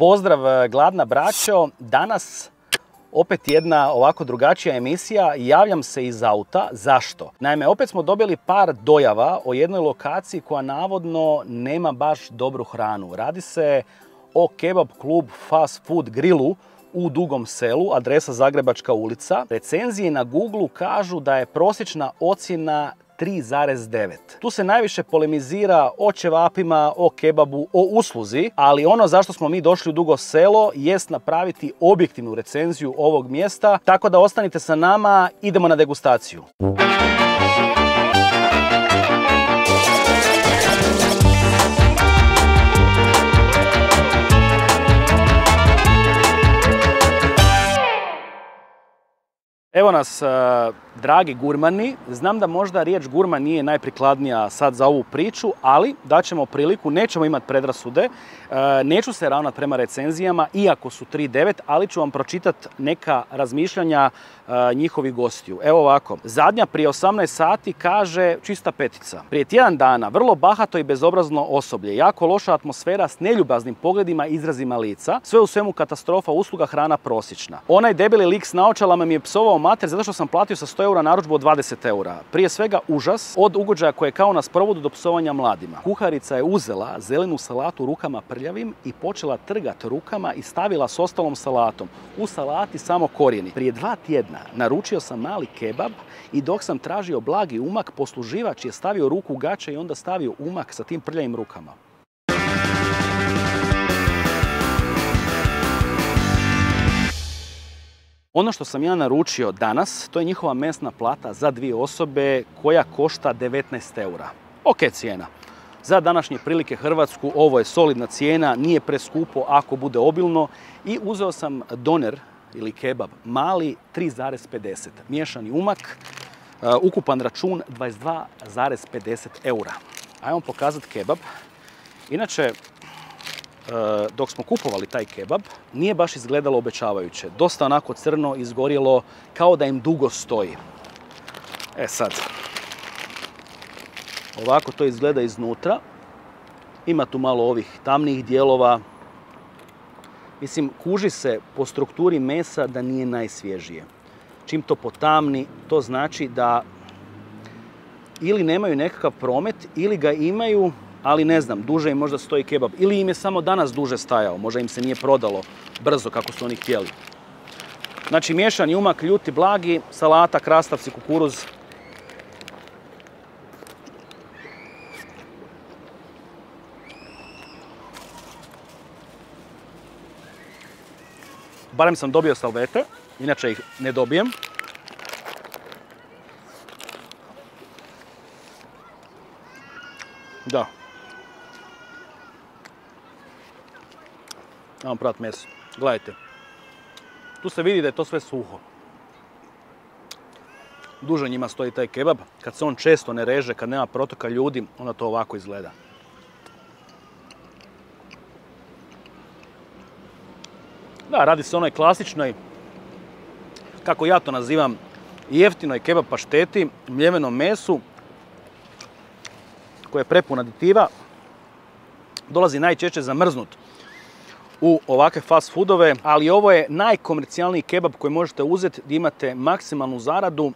Pozdrav gladna braćo, danas opet jedna ovako drugačija emisija, javljam se iz auta, zašto? Naime, opet smo dobili par dojava o jednoj lokaciji koja navodno nema baš dobru hranu. Radi se o Kebab Club Fast Food Grillu u Dugom Selu, adresa Zagrebačka ulica. Recenzije na Google kažu da je prosječna ocjena 3,9. Tu se najviše polemizira o ćevapima, o kebabu, o usluzi, ali ono zašto smo mi došli u Dugo Selo jest napraviti objektivnu recenziju ovog mjesta, tako da ostanite sa nama, idemo na degustaciju. Evo nas, dragi gurmani, znam da možda riječ gurman nije najprikladnija sad za ovu priču, ali daćemo priliku, nećemo imati predrasude, neću se ravnat prema recenzijama, iako su 3,9, ali ću vam pročitati neka razmišljanja njihovih gostiju. Evo ovako, zadnja prije 18 sati kaže čista petica. Prije tjedan dana, vrlo bahato i bezobrazno osoblje, jako loša atmosfera s neljubaznim pogledima i izrazima lica, sve u svemu katastrofa, usluga, hrana prosječna. Onaj debeli lik s naočalama mi je psovao mater zato što sam platio sa 100 eura narudžbu od 20 eura. Prije svega užas, od ugođaja koje je kao na sprovodu do psovanja mladima. Kuharica je uzela zelenu salatu rukama prljavim i počela trgati rukama i stavila s ostalom salatom. U salati samo korijeni. Prije 2 tjedna naručio sam mali kebab i dok sam tražio blagi umak, posluživač je stavio ruku u gaće i onda stavio umak sa tim prljavim rukama. Ono što sam ja naručio danas, to je njihova mesna plata za 2 osobe koja košta 19 eura. Ok cijena. Za današnje prilike Hrvatsku ovo je solidna cijena, nije preskupo ako bude obilno. I uzeo sam doner ili kebab mali 3,50, miješani umak, ukupan račun 22,50 eura. Ajmo pokazati kebab. Inače, dok smo kupovali taj kebab, nije baš izgledalo obećavajuće. Dosta onako crno, izgorjelo, kao da im dugo stoji. E sad, ovako to izgleda iznutra. Ima tu malo ovih tamnih dijelova. Mislim, kuži se po strukturi mesa da nije najsvježije. Čim to potamni, to znači da ili nemaju nekakav promet, ili ga imaju, ali ne znam, duže im možda stoji kebab. Ili im je samo danas duže stajao, možda im se nije prodalo brzo kako su oni htjeli. Znači, miješan jumak, ljuti, blagi, salata, krastavci, kukuruz. Barem sam dobio salvete, inače ih ne dobijem. Da. Ajmo prat meso. Gledajte. Tu se vidi da je to sve suho. Duže njima stoji taj kebab. Kad se on često ne reže, kad nema protoka ljudi, onda to ovako izgleda. Da, radi se o onoj klasičnoj, kako ja to nazivam, jeftinoj kebab pašteti, mljevenom mesu, koja je prepuna aditiva, dolazi najčešće zamrznut u ovakve fast foodove, ali ovo je najkomercijalniji kebab koji možete uzeti gdje imate maksimalnu zaradu.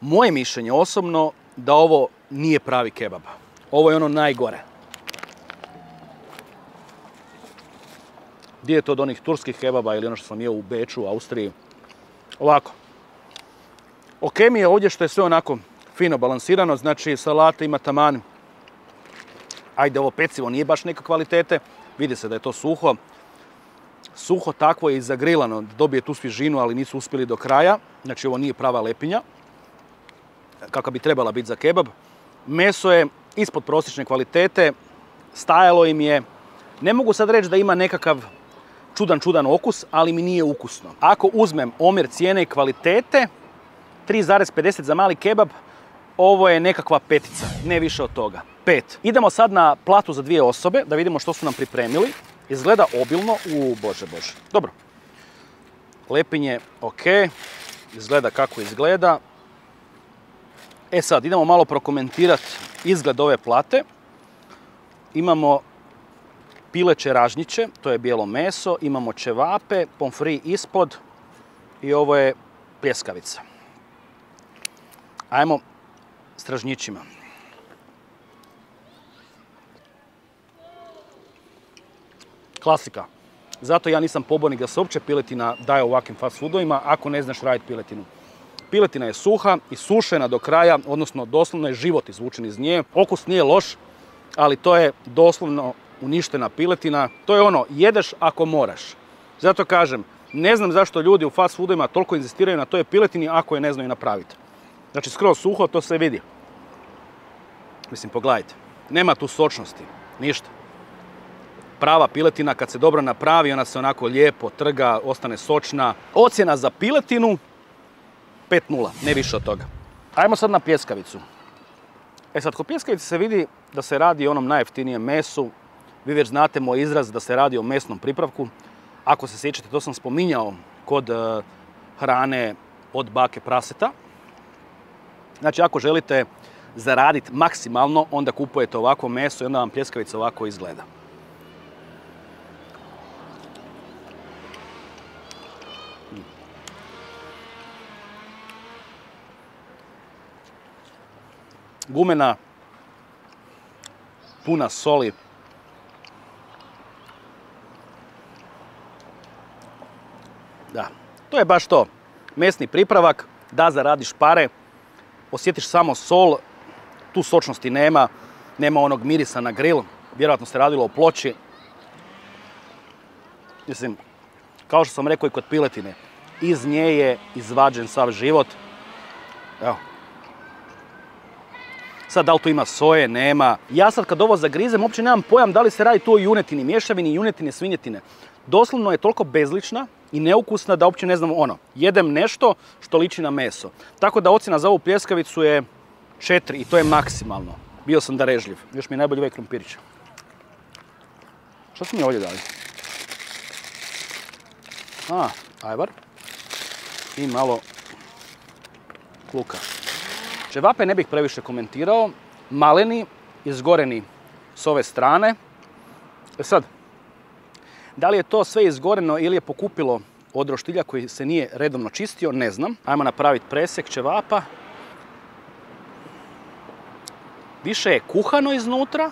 Moje mišljenje osobno da ovo nije pravi kebab. Ovo je ono najgore. Gdje je to od onih turskih kebaba ili ono što sam jeo u Beču, Austriji. Ovako. Ok mi je ovdje što je sve onako fino balansirano, znači salata ima taman. Ajde, ovo pecivo nije baš neka kvalitete. Vidi se da je to suho. Suho takvo je i zagrilano. Dobije tu svježinu, ali nisu uspjeli do kraja. Znači, ovo nije prava lepinja, kakva bi trebala biti za kebab. Meso je ispod prosječne kvalitete. Stajalo im je. Ne mogu sad reći da ima nekakav čudan okus, ali mi nije ukusno. Ako uzmem omjer cijene i kvalitete, 3,50 za mali kebab, ovo je nekakva petica, ne više od toga. 5. Idemo sad na platu za 2 osobe, da vidimo što su nam pripremili. Izgleda obilno, bože. Dobro. Lepinje, ok. Izgleda kako izgleda. E sad, idemo malo prokomentirati izgled ove plate. Imamo pileće ražnjiće, to je bijelo meso, imamo ćevape, pomfri ispod i ovo je pljeskavica. Ajmo s ražnjićima. Klasika. Zato ja nisam pobornik da se uopće piletina daje u ovakvim fast foodovima ako ne znaš raditi piletinu. Piletina je suha i sušena do kraja, odnosno doslovno je život izvučen iz nje. Okus nije loš, ali to je doslovno uništena piletina. To je ono, jedeš ako moraš. Zato kažem, ne znam zašto ljudi u fast foodovima toliko inzistiraju na toj piletini ako je ne znaju napraviti. Znači skroz suho, to se vidi. Mislim, pogledajte, nema tu sočnosti, ništa. Prava piletina kad se dobro napravi, ona se onako lijepo trga, ostane sočna. Ocjena za piletinu 5-0, ne više od toga. Ajmo sad na pljeskavicu. E sad, kod pljeskavice se vidi da se radi o onom najjeftinijem mesu. Vi već znate moj izraz da se radi o mesnom pripravku. Ako se sjećate, to sam spominjao kod hrane od bake praseta. Znači, ako želite zaraditi maksimalno, onda kupujete ovako meso i onda vam pljeskavica ovako izgleda. Gumena, puna soli. Da, to je baš to. Mesni pripravak, da zaradiš pare, osjetiš samo sol, tu sočnosti nema, nema onog mirisa na grill, vjerojatno se radilo o ploči. Mislim, kao što sam rekao i kod piletine, iz nje je izvađen sav život. Evo. Sad, da li tu ima soje, nema. Ja sad kad ovo zagrizem, uopće nemam pojam da li se radi tu o junetini, mješavini, junetine, svinjetine. Doslovno je toliko bezlična i neukusna da uopće ne znam ono. Jedem nešto što liči na meso. Tako da ocjena za ovu pljeskavicu je 4 i to je maksimalno. Bio sam darežljiv. Još mi je najbolji ovaj krumpirić. Što su mi ovdje dali? Ajvar. I malo luka. Ćevape ne bih previše komentirao, maleni, izgoreni s ove strane. E sad, da li je to sve izgoreno ili je pokupilo od roštilja koji se nije redovno čistio, ne znam. Ajmo napraviti presjek ćevapa. Više je kuhano iznutra,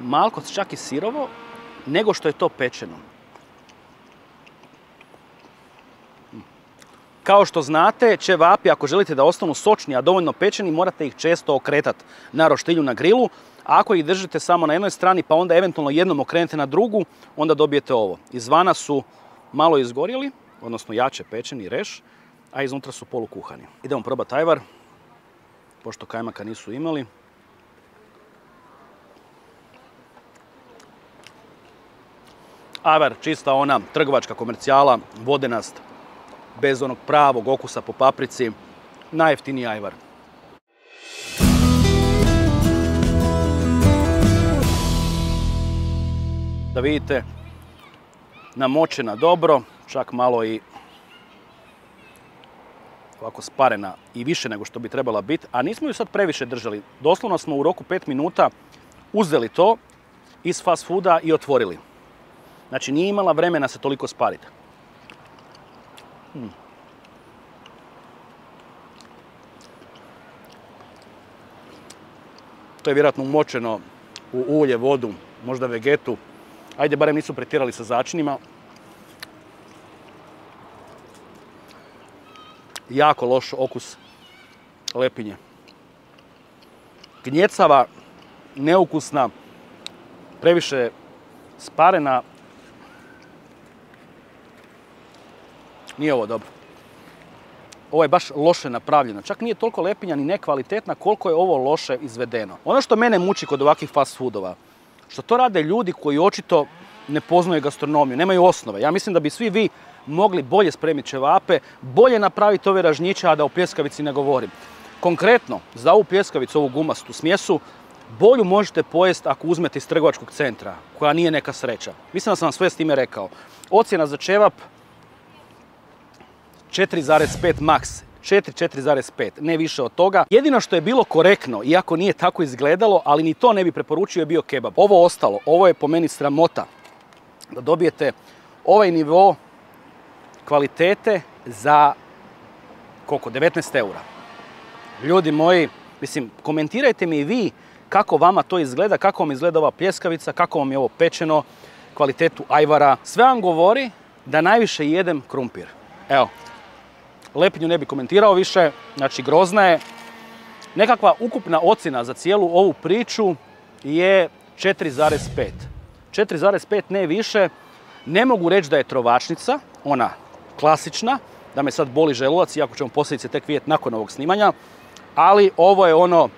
malko čak i sirovo, nego što je to pečeno. Kao što znate, ćevapi, ako želite da ostanu sočni, a dovoljno pečeni, morate ih često okretati na roštilju na grilu. A ako ih držite samo na jednoj strani, pa onda eventualno jednom okrenete na drugu, onda dobijete ovo. Izvana su malo izgorjeli, odnosno jače pečeni reš, a iznutra su polukuhani. Idemo probati ajvar, pošto kajmaka nisu imali. Ajvar, čista ona trgovačka komercijala, vodenast, bez onog pravog okusa po paprici, najjeftiniji ajvar. Da vidite, namočena dobro, čak malo i ovako sparena i više nego što bi trebala biti, a nismo ju sad previše držali. Doslovno smo u roku 5 minuta uzeli to iz fast fooda i otvorili. Znači nije imala vremena se toliko spariti. To je vjerojatno umočeno u ulje, vodu, možda vegetu. Ajde, barem nisu pretjerali sa začinima. Jako loš okus lepinje. Gnjecava, neukusna, previše sparena. Nije ovo dobro. Ovo je baš loše napravljeno. Čak nije toliko lepinja ni nekvalitetna koliko je ovo loše izvedeno. Ono što mene muči kod ovakvih fast foodova, što to rade ljudi koji očito ne poznaju gastronomiju, nemaju osnove. Ja mislim da bi svi vi mogli bolje spremiti ćevape, bolje napraviti ove ražnjiće, a da o pljeskavici ne govorim. Konkretno, za ovu pljeskavicu, ovu gumastu smjesu, bolju možete pojesti ako uzmete iz trgovačkog centra, koja nije neka sreća. Mislim da sam vam sve s time rekao. Ocjena za ćevap 4,5 maks. 4,5, ne više od toga. Jedino što je bilo korektno, iako nije tako izgledalo, ali ni to ne bi preporučio, je bio kebab. Ovo ostalo, ovo je po meni sramota da dobijete ovaj nivo kvalitete za koliko, 19 eura. Ljudi moji, mislim, komentirajte mi i vi kako vama to izgleda, kako vam izgleda ova pljeskavica, kako vam je ovo pečeno, kvalitetu ajvara. Sve vam govori da najviše jedem krumpir. Evo, lepnju ne bi komentirao više, znači grozna je. Nekakva ukupna ocjena za cijelu ovu priču je 4,5. 4,5, ne više. Ne mogu reći da je trovačnica, ona klasična, da me sad boli želudac, iako ćemo posljedice tek vidjeti nakon ovog snimanja, ali ovo je ono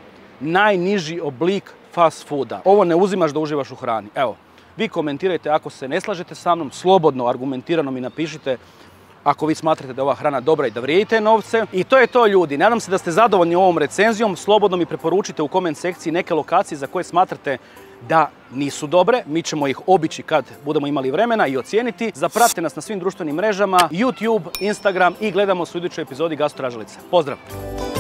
najniži oblik fast fooda. Ovo ne uzimaš da uživaš u hrani. Evo, vi komentirajte ako se ne slažete sa mnom, slobodno, argumentirano mi napišite ako vi smatrate da je ova hrana dobra i da vrijedite novce. I to je to, ljudi. Nadam se da ste zadovoljni ovom recenzijom. Slobodno mi preporučite u koment sekciji neke lokacije za koje smatrate da nisu dobre. Mi ćemo ih obići kad budemo imali vremena i ocijeniti. Zapratite nas na svim društvenim mrežama, YouTube, Instagram i gledamo se u idućoj epizodi Gastro tražilice. Pozdrav!